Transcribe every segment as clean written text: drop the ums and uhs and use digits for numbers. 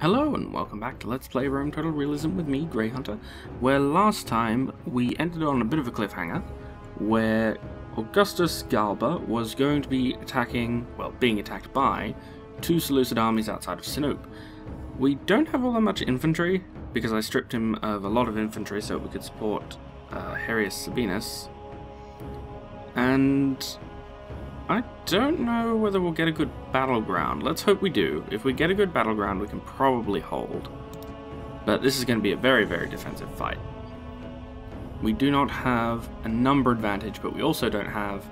Hello and welcome back to Let's Play Rome Total Realism with me, Greyhunter, where last time we ended on a bit of a cliffhanger, where Augustus Galba was going to be attacking, well, being attacked by, two Seleucid armies outside of Sinope. We don't have all that much infantry, because I stripped him of a lot of infantry so we could support Herius Sabinus, and I don't know whether we'll get a good battleground. Let's hope we do. If we get a good battleground, we can probably hold. But this is going to be a very, very defensive fight. We do not have a number advantage, but we also don't have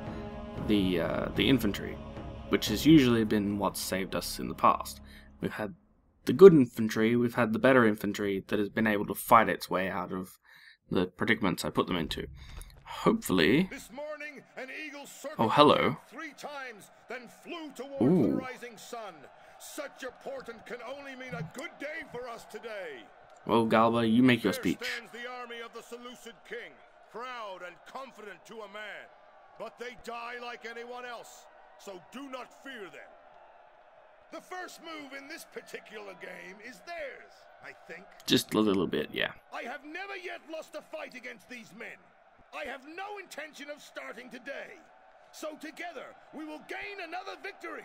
the infantry, which has usually been what's saved us in the past. We've had the good infantry, we've had the better infantry that has been able to fight its way out of the predicaments I put them into. Hopefully... An eagle circled three times, then flew towards the rising sun. Such a portent can only mean a good day for us today. Well, Galba, you make your speech. There stands the army of the Seleucid king, proud and confident to a man. But they die like anyone else, so do not fear them. The first move in this particular game is theirs, I think. Just a little bit, yeah. I have never yet lost a fight against these men. I have no intention of starting today, so together we will gain another victory.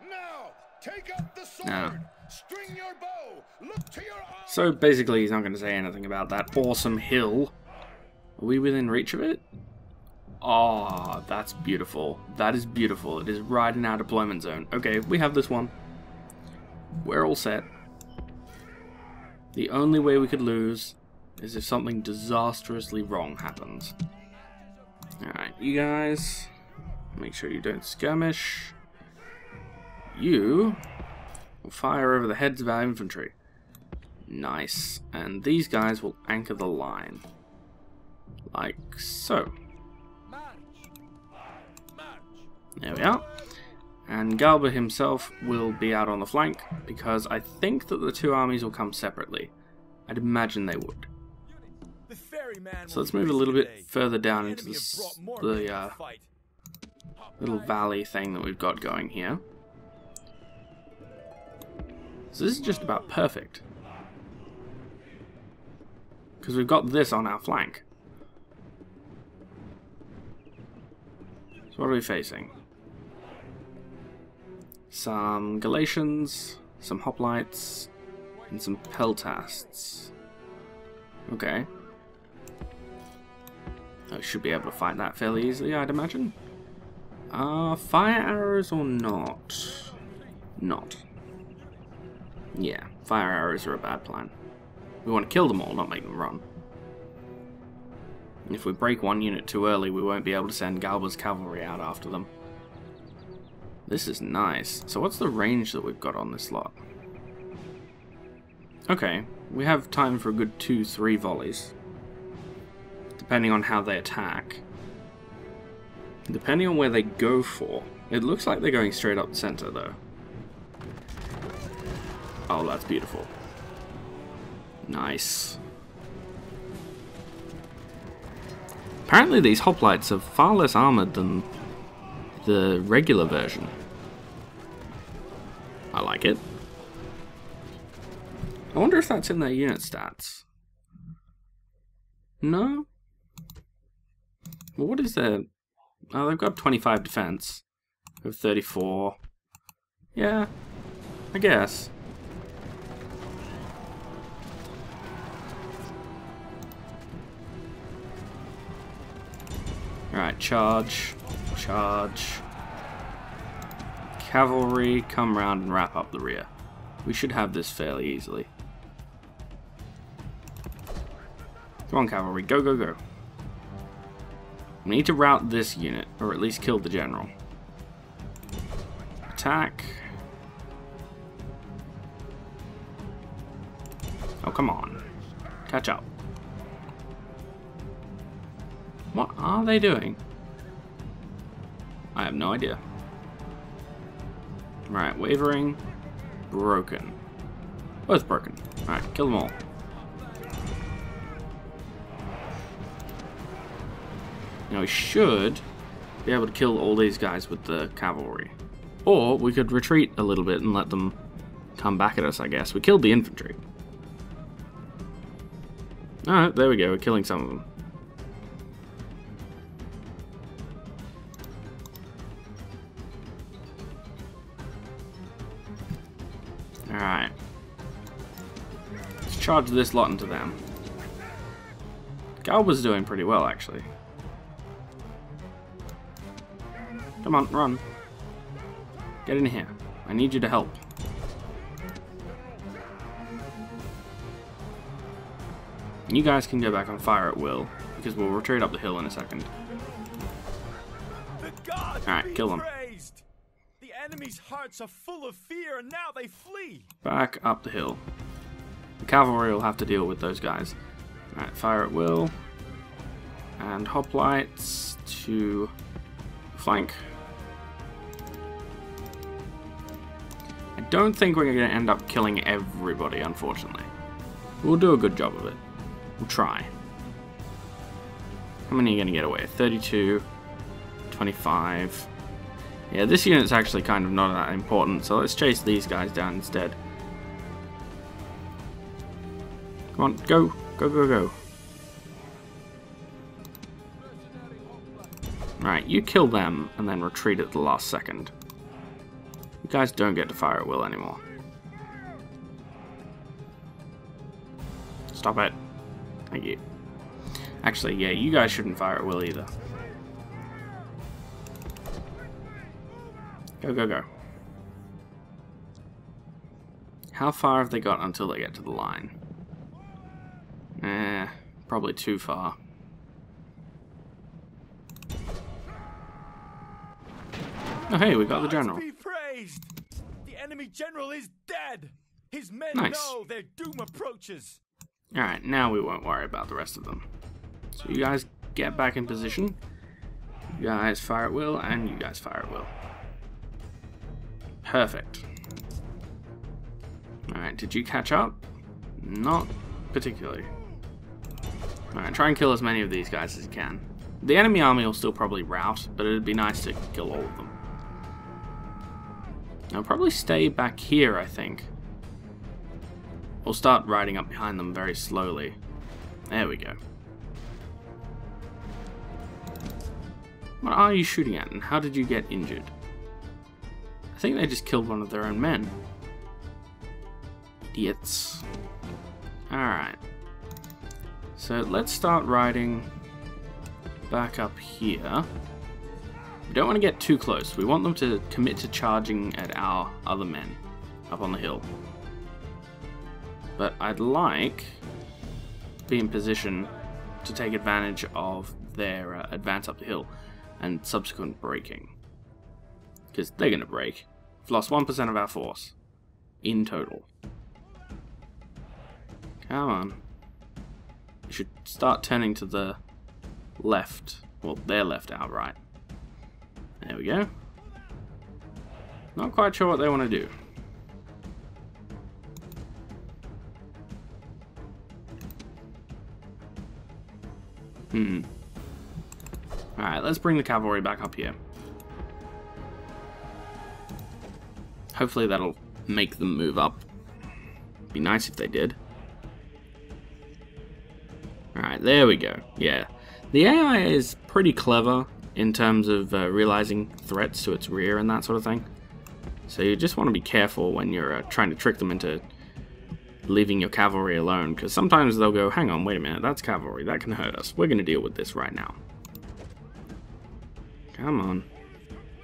Now, take up the sword, string your bow, look to your eyes. So basically he's not going to say anything about that awesome hill. Are we within reach of it? Ah, that's beautiful. That is beautiful. It is right in our deployment zone. Okay, we have this one. We're all set. The only way we could lose is if something disastrously wrong happens. Alright, you guys, make sure you don't skirmish. You will fire over the heads of our infantry. Nice. And these guys will anchor the line. Like so. There we are. And Galba himself will be out on the flank, because I think that the two armies will come separately. I'd imagine they would. So let's move a little bit further down into the little valley thing that we've got going here. So this is just about perfect, because we've got this on our flank. So what are we facing? Some Galatians, some Hoplites, and some Peltasts. Okay. I should be able to fight that fairly easily, I'd imagine. Fire arrows or not? Not. Yeah, fire arrows are a bad plan. We want to kill them all, not make them run. And if we break one unit too early, we won't be able to send Galba's cavalry out after them. This is nice. So what's the range that we've got on this lot? Okay, we have time for a good 2-3 volleys. Depending on how they attack. Depending on where they go for. It looks like they're going straight up the center, though. Oh, that's beautiful. Nice. Apparently these hoplites are far less armored than the regular version. I like it. I wonder if that's in their unit stats. No? Well, what is their... Oh, they've got 25 defense. They have 34. Yeah, I guess. Alright, charge. Charge. Cavalry, come round and wrap up the rear. We should have this fairly easily. Come on, cavalry. Go, go, go. We need to rout this unit, or at least kill the general. Attack. Oh, come on. Catch up. What are they doing? I have no idea. Right, wavering. Broken. Both broken. Alright, kill them all. Now we should be able to kill all these guys with the cavalry. Or we could retreat a little bit and let them come back at us, I guess. We killed the infantry. Alright, there we go. We're killing some of them. Alright. Let's charge this lot into them. Galba's doing pretty well, actually. Come on, run. Get in here. I need you to help. You guys can go back on fire at will, because we'll retreat up the hill in a second. Alright, kill them. The enemy's hearts are full of fear, and now they flee. Back up the hill. The cavalry will have to deal with those guys. Alright, fire at will. And hoplites to flank. I don't think we're going to end up killing everybody, unfortunately. We'll do a good job of it. We'll try. How many are you going to get away? 32, 25. Yeah, this unit's actually kind of not that important, so let's chase these guys down instead. Come on, go, go, go, go. Alright, you kill them and then retreat at the last second. You guys don't get to fire at will anymore. Stop it. Thank you. Actually, yeah, you guys shouldn't fire at will either. Go, go, go. How far have they got until they get to the line? Eh, probably too far. Oh, hey, we got the general. The enemy general is dead. His men know their doom approaches. Alright, now we won't worry about the rest of them. So you guys get back in position. You guys fire at will, and you guys fire at will. Perfect. Alright, did you catch up? Not particularly. Alright, try and kill as many of these guys as you can. The enemy army will still probably rout, but it'd be nice to kill all of them. I'll probably stay back here, I think. We'll start riding up behind them very slowly. There we go. What are you shooting at, and how did you get injured? I think they just killed one of their own men. Idiots. Alright. So let's start riding back up here. We don't want to get too close. We want them to commit to charging at our other men up on the hill. But I'd like to be in position to take advantage of their advance up the hill and subsequent breaking. Because they're going to break. We've lost 1% of our force in total. Come on. We should start turning to the left. Well, their left, our right. There we go. Not quite sure what they want to do. Alright, let's bring the cavalry back up here. Hopefully that'll make them move up. Be nice if they did. Alright, there we go. Yeah. The AI is pretty clever in terms of realizing threats to its rear and that sort of thing. So you just want to be careful when you're trying to trick them into leaving your cavalry alone, because sometimes they'll go, hang on, wait a minute, that's cavalry, that can hurt us, we're going to deal with this right now. Come on,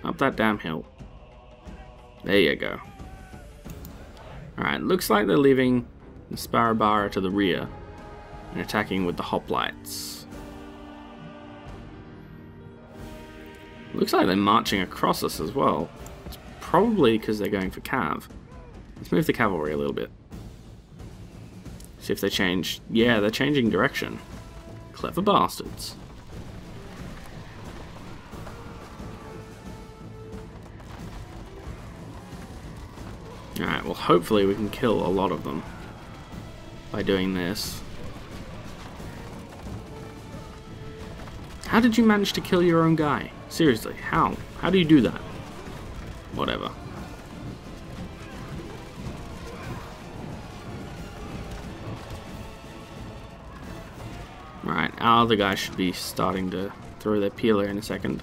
up that damn hill. There you go. Alright, looks like they're leaving the Sparabara to the rear and attacking with the hoplites. Looks like they're marching across us as well. It's probably because they're going for cav. Let's move the cavalry a little bit. See if they change. Yeah, they're changing direction. Clever bastards. Alright, well hopefully we can kill a lot of them by doing this. How did you manage to kill your own guy? Seriously, how? How do you do that? Whatever. Alright, our other guy should be starting to throw their peeler in a second.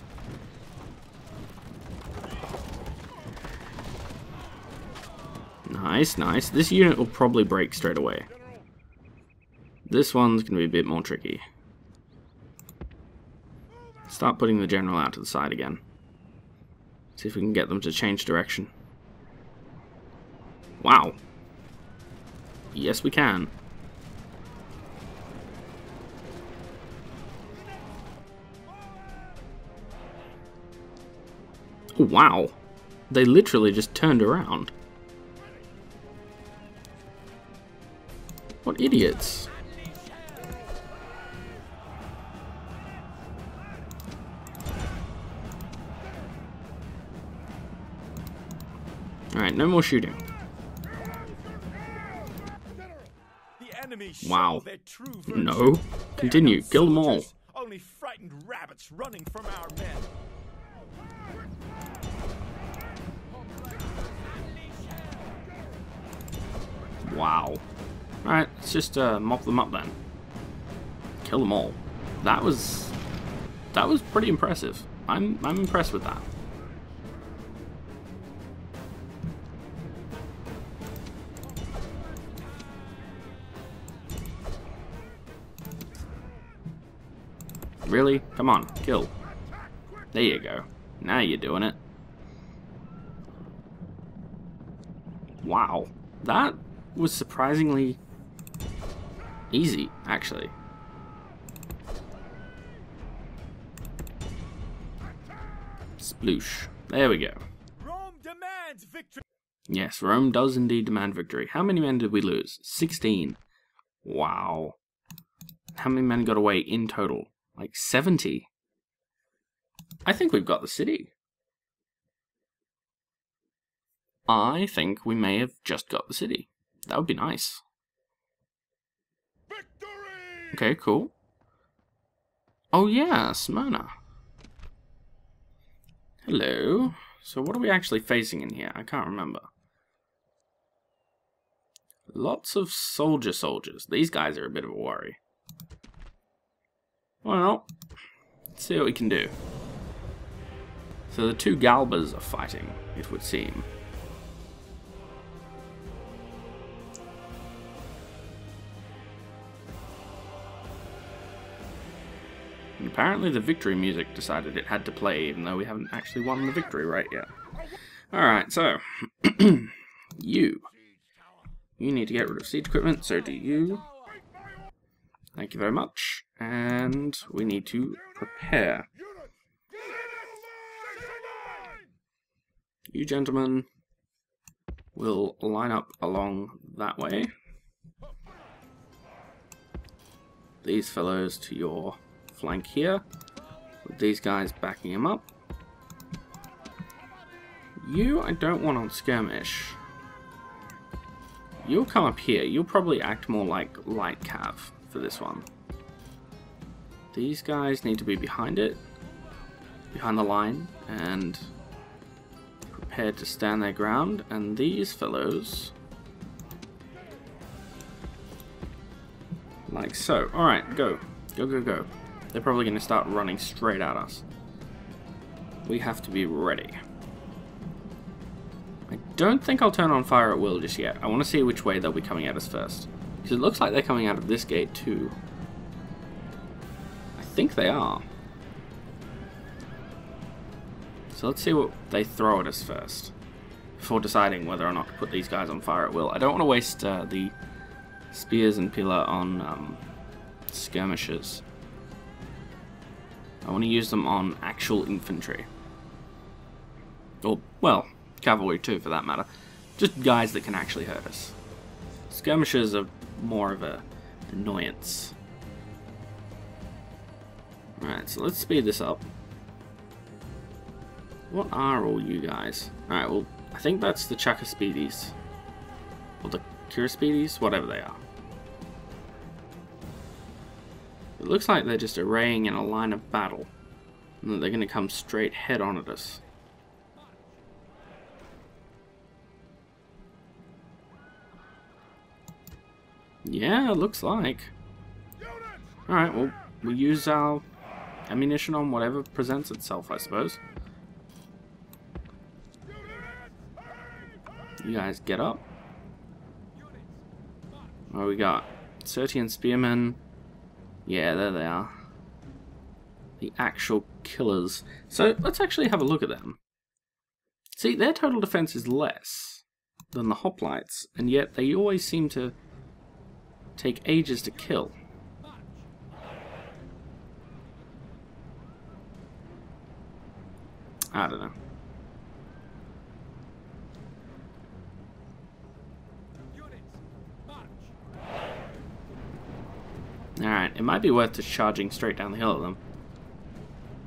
Nice, nice. This unit will probably break straight away. This one's going to be a bit more tricky. Start putting the general out to the side again. See if we can get them to change direction. Wow. Yes, we can. Oh, wow. They literally just turned around. What idiots. Alright, no more shooting. Wow. No. Continue. Kill them all. Only frightened rabbits running from our men. Wow. Alright, let's just mop them up then. Kill them all. That was pretty impressive. I'm impressed with that. Really? Come on, kill. There you go. Now you're doing it. Wow. That was surprisingly easy, actually. Sploosh. There we go. Rome demands victory. Yes, Rome does indeed demand victory. How many men did we lose? 16. Wow. How many men got away in total? Like 70. I think we've got the city. I think we may have just got the city. That would be nice. Victory! Okay, cool. Oh yeah, Smyrna. Hello. So what are we actually facing in here? I can't remember. Lots of soldiers. These guys are a bit of a worry. Well, let's see what we can do. So the two Galbas are fighting, it would seem. And apparently the victory music decided it had to play, even though we haven't actually won the victory right yet. Alright, so, you need to get rid of siege equipment, so do you. Thank you very much. And we need to prepare. You gentlemen will line up along that way. These fellows to your flank here. With these guys backing him up. You, I don't want on skirmish. You'll come up here. You'll probably act more like light cav for this one. These guys need to be behind it, behind the line, and prepared to stand their ground. And these fellows, like so. Alright, go. Go, go, go. They're probably going to start running straight at us. We have to be ready. I don't think I'll turn on fire at will just yet. I want to see which way they'll be coming at us first. Because it looks like they're coming out of this gate too. I think they are. So let's see what they throw at us first before deciding whether or not to put these guys on fire at will. I don't want to waste the spears and pillar on skirmishers. I want to use them on actual infantry. Or, well, cavalry too for that matter. Just guys that can actually hurt us. Skirmishers are more of an annoyance. Alright, so let's speed this up. What are all you guys? Alright, well, I think that's the Chakaspedes. Or the Kiraspides, whatever they are. It looks like they're just arraying in a line of battle. And that they're going to come straight head on at us. Yeah, it looks like. Alright, well, we use our ammunition on whatever presents itself, I suppose. You guys get up. What do we got? Scythian Spearmen. Yeah, there they are. The actual killers. So, let's actually have a look at them. See, their total defense is less than the Hoplites, and yet they always seem to take ages to kill. I don't know. Alright, it might be worth just charging straight down the hill at them.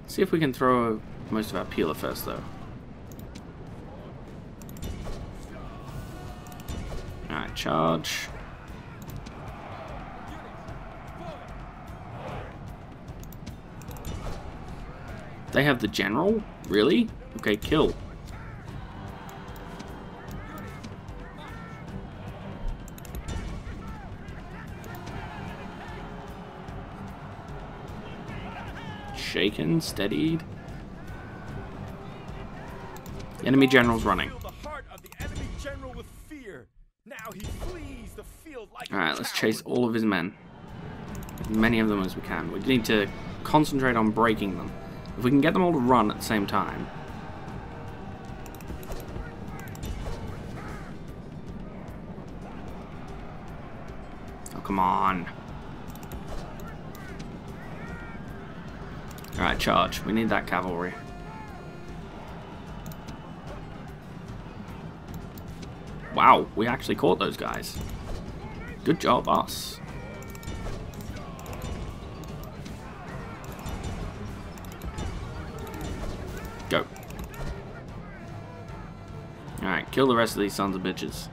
See if we can throw most of our peeler first, though. Alright, charge. They have the general? Really? Okay, kill. Shaken, steadied. Enemy general's running. Alright, let's chase all of his men. As many of them as we can. We need to concentrate on breaking them. If we can get them all to run at the same time. Oh, come on. Alright, charge. We need that cavalry. Wow, we actually caught those guys. Good job, us. Go. Alright, kill the rest of these sons of bitches.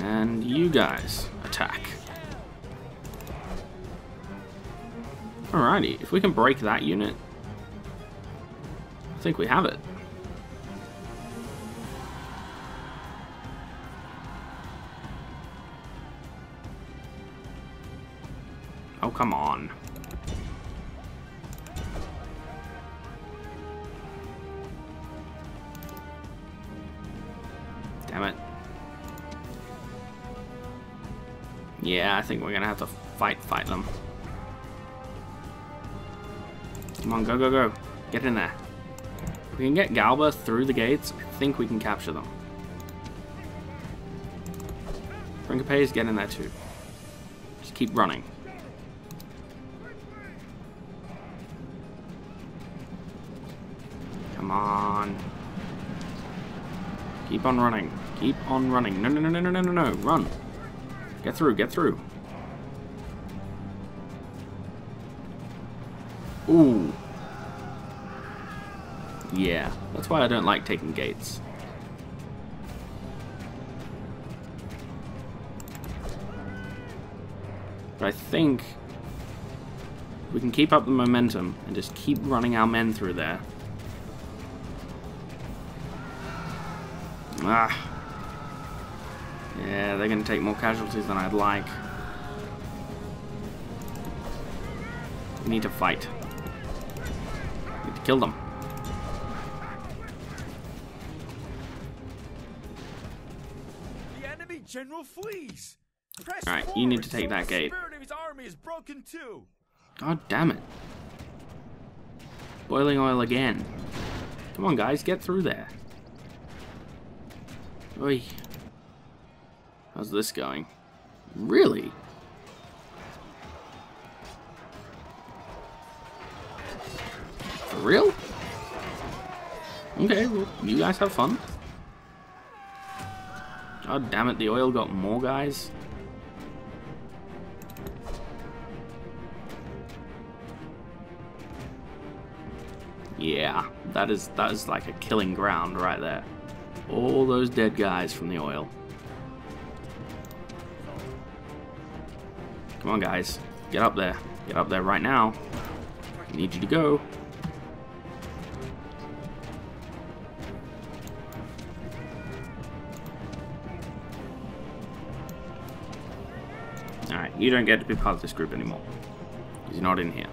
And you guys, attack. Alrighty, if we can break that unit, I think we have it. Oh, come on. Damn it. Yeah, I think we're gonna have to fight them. Come on, go, go, go. Get in there. If we can get Galba through the gates, I think we can capture them. Principe's get in there too. Just keep running. Come on. Keep on running. Keep on running. No, no, no, no, no, no, no. Run. Get through, get through. Ooh. Yeah, that's why I don't like taking gates. But I think we can keep up the momentum and just keep running our men through there. Ah. Yeah, they're going to take more casualties than I'd like. We need to fight. We need to kill them. The enemy general flees. Alright, you need to take that gate. God damn it. Boiling oil again. Come on, guys, get through there. Oi. How's this going? Really? For real? Okay, well, you guys have fun. God damn it, the oil got more guys. Yeah, that is like a killing ground right there. All those dead guys from the oil. Come on, guys. Get up there. Get up there right now. I need you to go. You don't get to be part of this group anymore. He's not in here.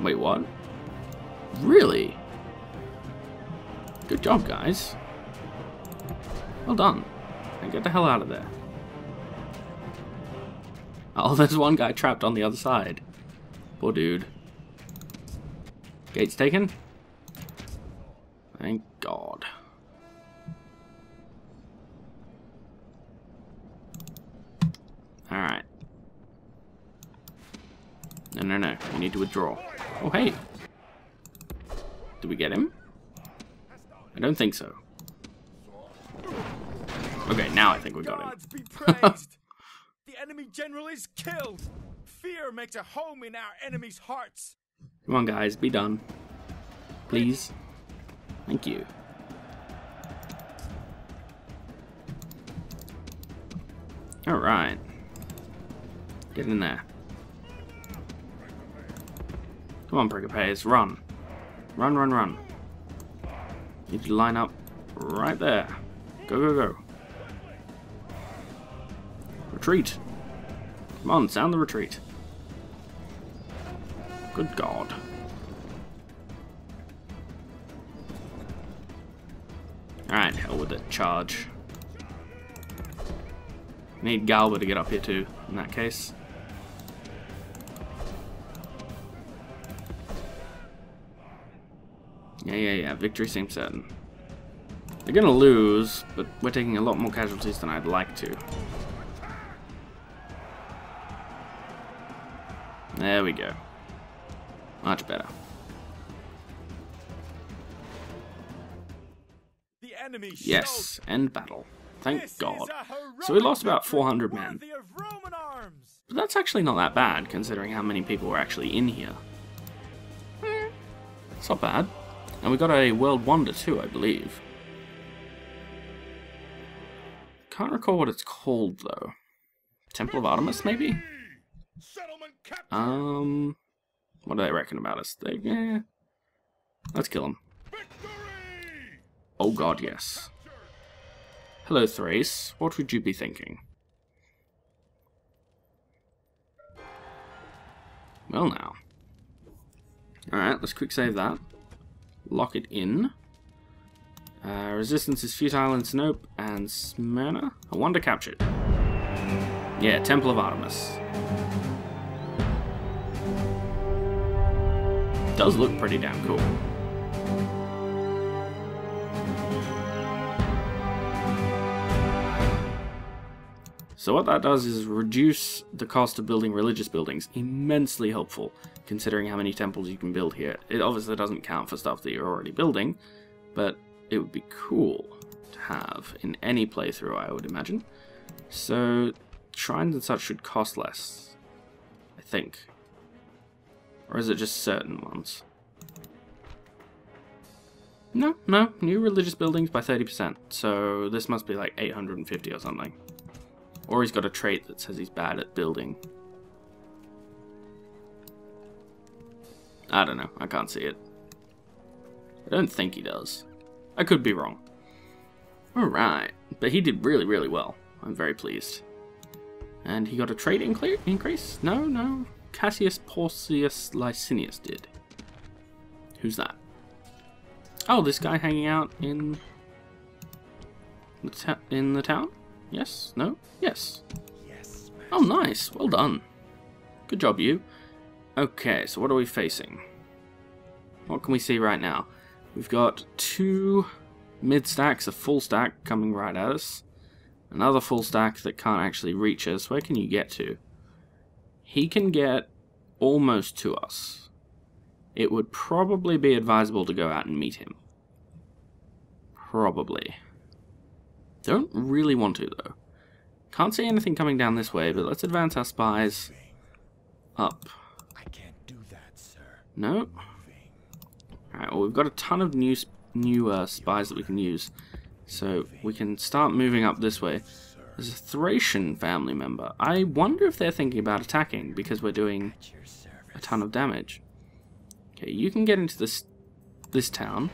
Wait, what? Really? Good job, guys. Well done. And get the hell out of there. Oh, there's one guy trapped on the other side. Poor dude. Gate's taken. Thank God. Alright. No, no, no. You need to withdraw. Oh, hey. Did we get him? I don't think so. Okay, now I think we got him. Gods be praised. The enemy general is killed. Fear makes a home in our enemies' hearts. Come on, guys, be done. Please. Thank you. Alright. Get in there. Come on, Principes, run. Run, run, run. You need to line up right there. Go, go, go. Retreat. Come on, sound the retreat. Good God. Alright, hell with it. Charge. Need Galba to get up here too, in that case. Yeah, yeah, yeah. Victory seems certain. They're gonna lose, but we're taking a lot more casualties than I'd like to. There we go. Much better. The enemy yes, end battle. Thank God. So we lost about 400 men. But that's actually not that bad, considering how many people were actually in here. It's not bad. And we got a World Wonder too, I believe. Can't recall what it's called, though. Temple of Artemis, maybe? What do they reckon about us? They, yeah. Let's kill them. Oh God, yes. Hello, Thrace. What would you be thinking? Well, now. Alright, let's quick save that. Lock it in. Resistance is futile in Sinope and Smyrna. I wonder captured. Yeah, Temple of Artemis. Does look pretty damn cool. So what that does is reduce the cost of building religious buildings. Immensely helpful, considering how many temples you can build here. It obviously doesn't count for stuff that you're already building, but it would be cool to have in any playthrough, I would imagine. So shrines and such should cost less, I think. Or is it just certain ones? No, no. New religious buildings by 30%. So this must be like 850 or something. Or he's got a trait that says he's bad at building. I don't know. I can't see it. I don't think he does. I could be wrong. Alright. But he did really, really well. I'm very pleased. And he got a trait increase? No, no. Cassius Porcius Licinius did. Who's that? Oh, this guy hanging out in the town? Yes? No? Yes. Yes. Oh, nice. Well done. Good job, you. Okay, so what are we facing? What can we see right now? We've got two mid stacks, a full stack coming right at us. Another full stack that can't actually reach us. Where can you get to? He can get almost to us. It would probably be advisable to go out and meet him. Probably. Don't really want to, though. Can't see anything coming down this way, but let's advance our spies up. I can't do that, sir. No. Alright, well, we've got a ton of new spies that we can use. So we can start moving up this way. There's a Thracian family member. I wonder if they're thinking about attacking because we're doing a ton of damage. Okay, you can get into this this town